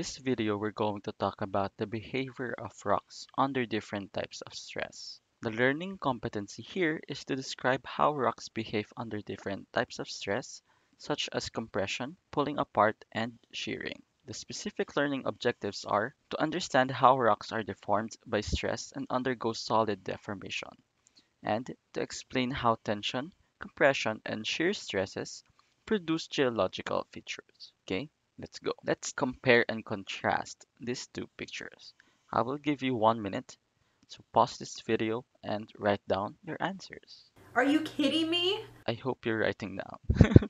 this video, we're going to talk about the behavior of rocks under different types of stress. The learning competency here is to describe how rocks behave under different types of stress, such as compression, pulling apart, and shearing. The specific learning objectives are to understand how rocks are deformed by stress and undergo solid deformation, and to explain how tension, compression, and shear stresses produce geological features. Okay, let's go. Let's compare and contrast these two pictures. I will give you 1 minute, so pause this video and write down your answers. Are you kidding me? I hope you're writing down.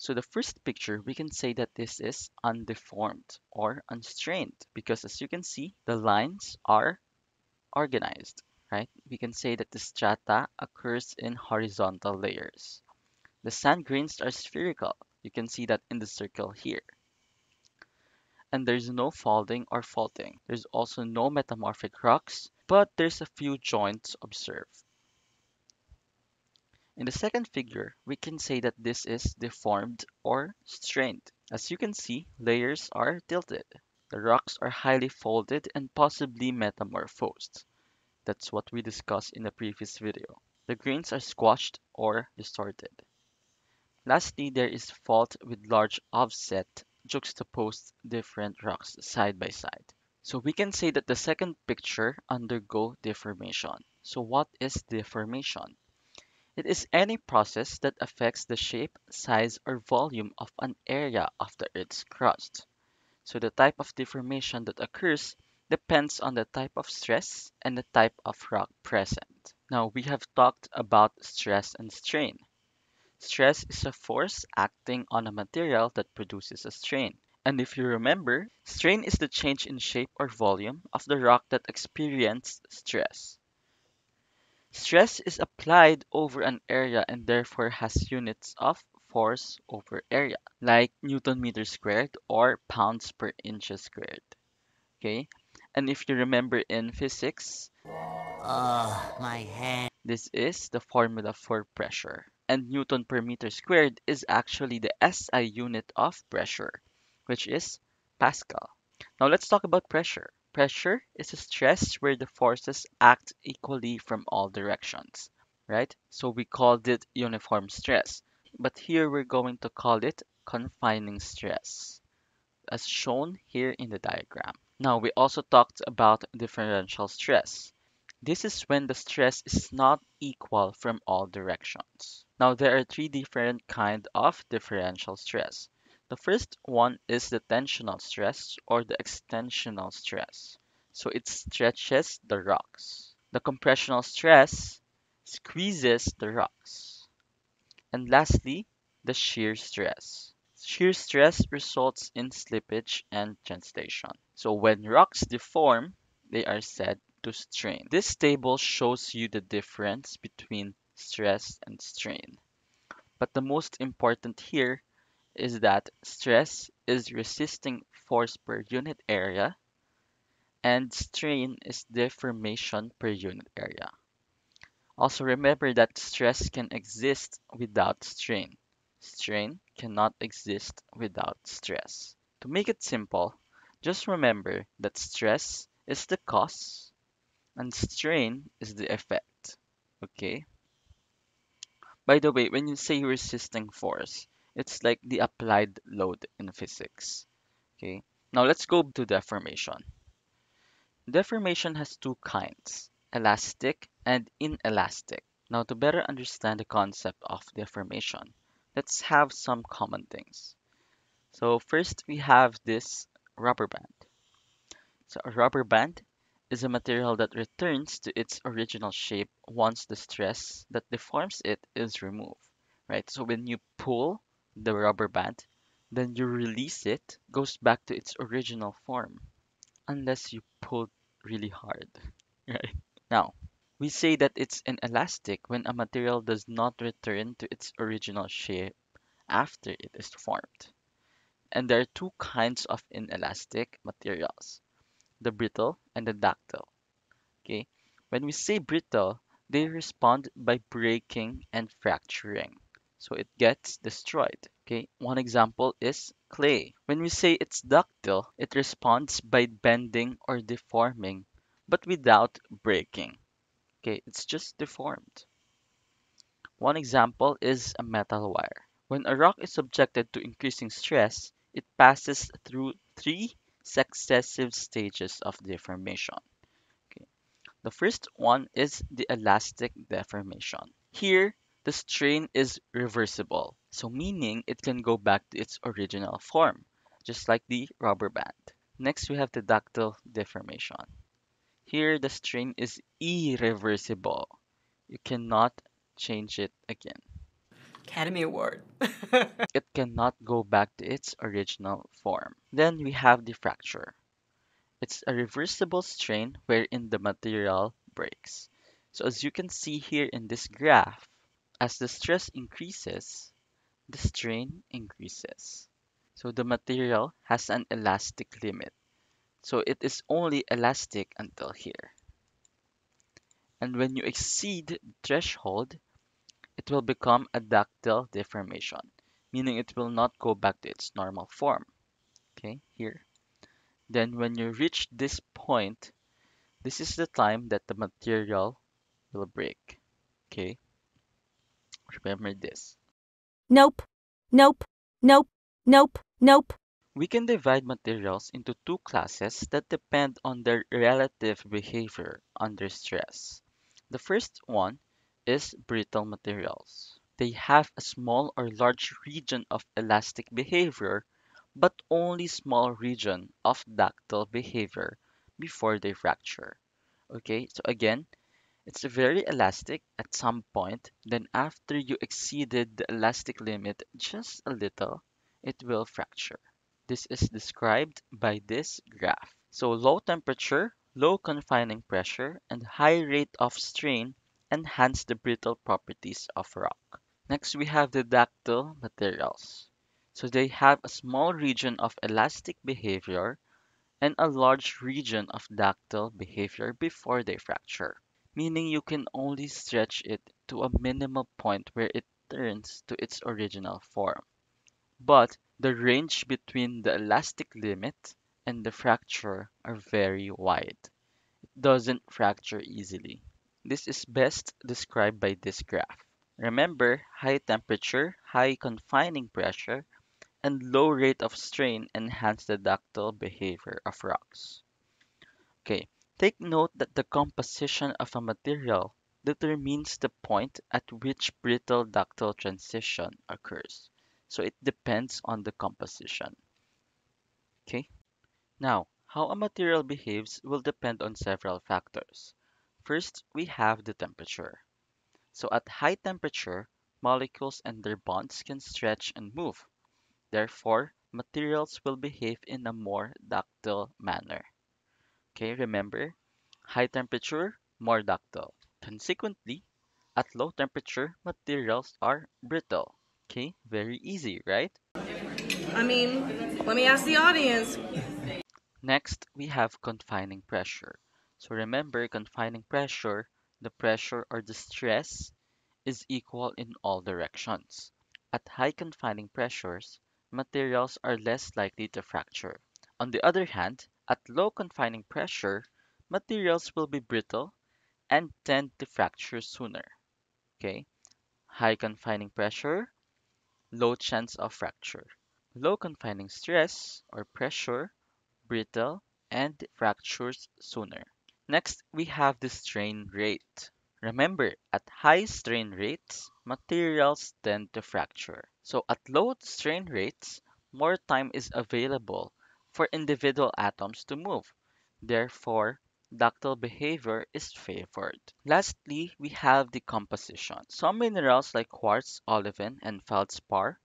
So the first picture, we can say that this is undeformed or unstrained, because as you can see, the lines are organized, right? We can say that the strata occurs in horizontal layers. The sand grains are spherical. You can see that in the circle here. And there's no folding or faulting. There's also no metamorphic rocks, but there's a few joints observed. In the second figure, we can say that this is deformed or strained. As you can see, layers are tilted. The rocks are highly folded and possibly metamorphosed. That's what we discussed in the previous video. The grains are squashed or distorted. Lastly, there is fault with large offset juxtaposed different rocks side by side. So we can say that the second picture undergo deformation. So what is deformation? It is any process that affects the shape, size, or volume of an area of the Earth's crust. So the type of deformation that occurs depends on the type of stress and the type of rock present. Now, we have talked about stress and strain. Stress is a force acting on a material that produces a strain. And if you remember, strain is the change in shape or volume of the rock that experienced stress. Stress is applied over an area and therefore has units of force over area, like Nm², or pounds per inches squared. Okay? And if you remember in physics, my hand. This is the formula for pressure. And Nm/m² is actually the SI unit of pressure, which is Pascal. Now let's talk about pressure. Pressure is a stress where the forces act equally from all directions, right? So we called it uniform stress, but here we're going to call it confining stress, as shown here in the diagram. Now we also talked about differential stress. This is when the stress is not equal from all directions. Now, there are three different kinds of differential stress. The first one is the tensional stress or the extensional stress. So it stretches the rocks. The compressional stress squeezes the rocks. And lastly, the shear stress. Shear stress results in slippage and translation. So when rocks deform, they are said to strain. This table shows you the difference between stress and strain. But the most important here is that stress is resisting force per unit area and strain is deformation per unit area. Also remember that stress can exist without strain. Strain cannot exist without stress. To make it simple, just remember that stress is the cause and strain is the effect, okay? By the way, when you say resisting force, it's like the applied load in physics, okay? Now let's go to deformation. Deformation has two kinds, elastic and inelastic. Now to better understand the concept of deformation, let's have some common things. So first we have this rubber band. So a rubber band is a material that returns to its original shape once the stress that deforms it is removed, right? So when you pull the rubber band, then you release it, goes back to its original form, unless you pull really hard, right? Now, we say that it's inelastic when a material does not return to its original shape after it is formed. And there are two kinds of inelastic materials, the brittle and the ductile. Okay, when we say brittle, they respond by breaking and fracturing. so it gets destroyed. Okay, one example is clay. When we say it's ductile, it responds by bending or deforming, but without breaking. Okay, it's just deformed. One example is a metal wire. When a rock is subjected to increasing stress, it passes through 3 successive stages of deformation. Okay. The first one is the elastic deformation. Here, the strain is reversible, so meaning it can go back to its original form, just like the rubber band. Next, we have the ductile deformation. Here, the strain is irreversible. You cannot change it again. Academy Award. It cannot go back to its original form. Then we have the fracture. It's a reversible strain wherein the material breaks. So as you can see here in this graph, as the stress increases, the strain increases. So the material has an elastic limit. So it is only elastic until here. And when you exceed the threshold, it will become a ductile deformation, meaning it will not go back to its normal form. Okay, here. Then when you reach this point, this is the time that the material will break. Okay. Remember this. Nope, nope, nope, nope, nope. We can divide materials into 2 classes that depend on their relative behavior under stress. The first one is brittle materials. They have a small or large region of elastic behavior, but only small region of ductile behavior before they fracture. Okay, so again, it's very elastic at some point, then after you exceeded the elastic limit just a little, it will fracture. This is described by this graph. So low temperature, low confining pressure, and high rate of strain enhance the brittle properties of rock. Next, we have the ductile materials. So they have a small region of elastic behavior and a large region of ductile behavior before they fracture, meaning you can only stretch it to a minimal point where it turns to its original form. But the range between the elastic limit and the fracture are very wide. It doesn't fracture easily. This is best described by this graph. Remember, high temperature, high confining pressure, and low rate of strain enhance the ductile behavior of rocks. Okay. Take note that the composition of a material determines the point at which brittle ductile transition occurs. So it depends on the composition. Okay. Now, how a material behaves will depend on several factors. First, we have the temperature. So at high temperature, molecules and their bonds can stretch and move. Therefore, materials will behave in a more ductile manner. Okay, remember, high temperature, more ductile. Consequently, at low temperature, materials are brittle. Okay, very easy, right? I mean, let me ask the audience. Next, we have confining pressure. So remember, confining pressure, the pressure or the stress, is equal in all directions. At high confining pressures, materials are less likely to fracture. On the other hand, at low confining pressure, materials will be brittle and tend to fracture sooner. Okay? High confining pressure, low chance of fracture. Low confining stress or pressure, brittle and fractures sooner. Next, we have the strain rate. Remember, at high strain rates, materials tend to fracture. So at low strain rates, more time is available for individual atoms to move. Therefore, ductile behavior is favored. Lastly, we have the composition. Some minerals like quartz, olivine, and feldspar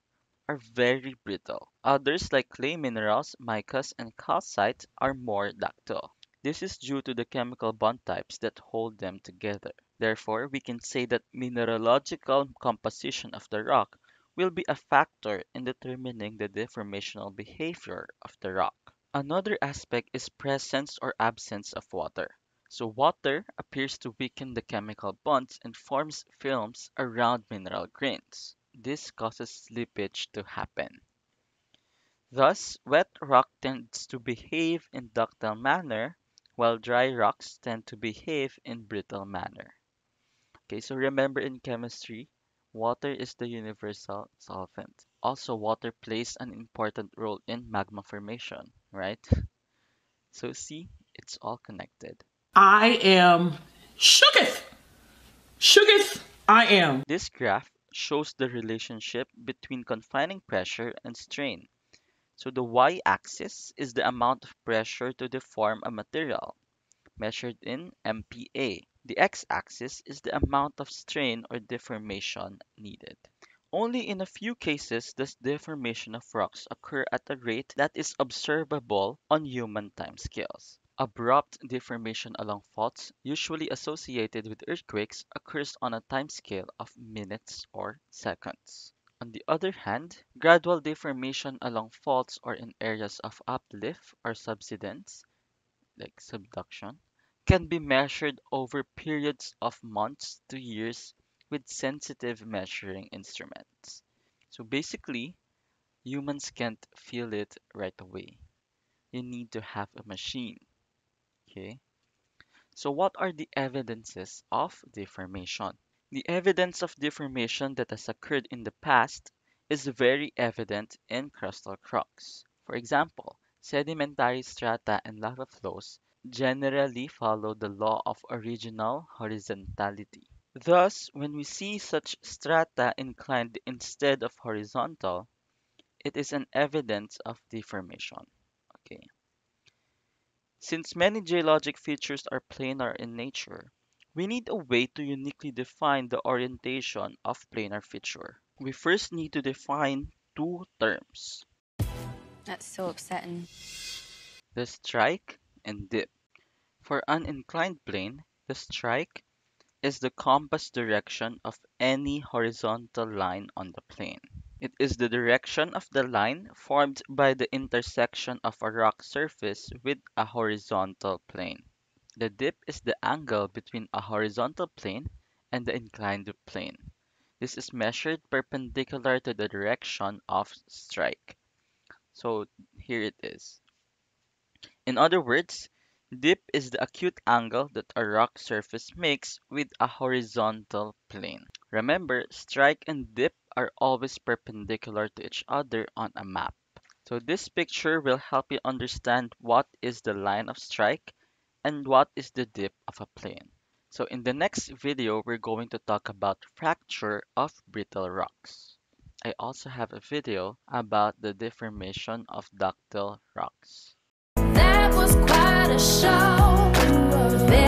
are very brittle. Others like clay minerals, micas, and calcite are more ductile. This is due to the chemical bond types that hold them together. Therefore, we can say that mineralogical composition of the rock will be a factor in determining the deformational behavior of the rock. Another aspect is presence or absence of water. So water appears to weaken the chemical bonds and forms films around mineral grains. This causes slippage to happen. Thus, wet rock tends to behave in ductile manner, while dry rocks tend to behave in brittle manner. Okay, so remember in chemistry, water is the universal solvent. Also, water plays an important role in magma formation, right? So see, it's all connected. I am shooketh. Shooketh, I am. This graph shows the relationship between confining pressure and strain. So the y-axis is the amount of pressure to deform a material, measured in MPa. The x-axis is the amount of strain or deformation needed. Only in a few cases does deformation of rocks occur at a rate that is observable on human timescales. Abrupt deformation along faults, usually associated with earthquakes, occurs on a timescale of minutes or seconds. On the other hand, gradual deformation along faults or in areas of uplift or subsidence, like subduction, can be measured over periods of months to years with sensitive measuring instruments. So basically, humans can't feel it right away. You need to have a machine. Okay. So what are the evidences of deformation? The evidence of deformation that has occurred in the past is very evident in crustal rocks. For example, sedimentary strata and lava flows generally follow the law of original horizontality. Thus, when we see such strata inclined instead of horizontal, it is an evidence of deformation. Okay. Since many geologic features are planar in nature, we need a way to uniquely define the orientation of planar feature. We first need to define two terms. That's so upsetting. The strike and dip. For an inclined plane, the strike is the compass direction of any horizontal line on the plane. It is the direction of the line formed by the intersection of a rock surface with a horizontal plane. The dip is the angle between a horizontal plane and the inclined plane. This is measured perpendicular to the direction of strike. So here it is. In other words, dip is the acute angle that a rock surface makes with a horizontal plane. Remember, strike and dip are always perpendicular to each other on a map. So this picture will help you understand what is the line of strike and what is the dip of a plane. So in the next video, we're going to talk about fracture of brittle rocks. I also have a video about the deformation of ductile rocks. That was quite a show.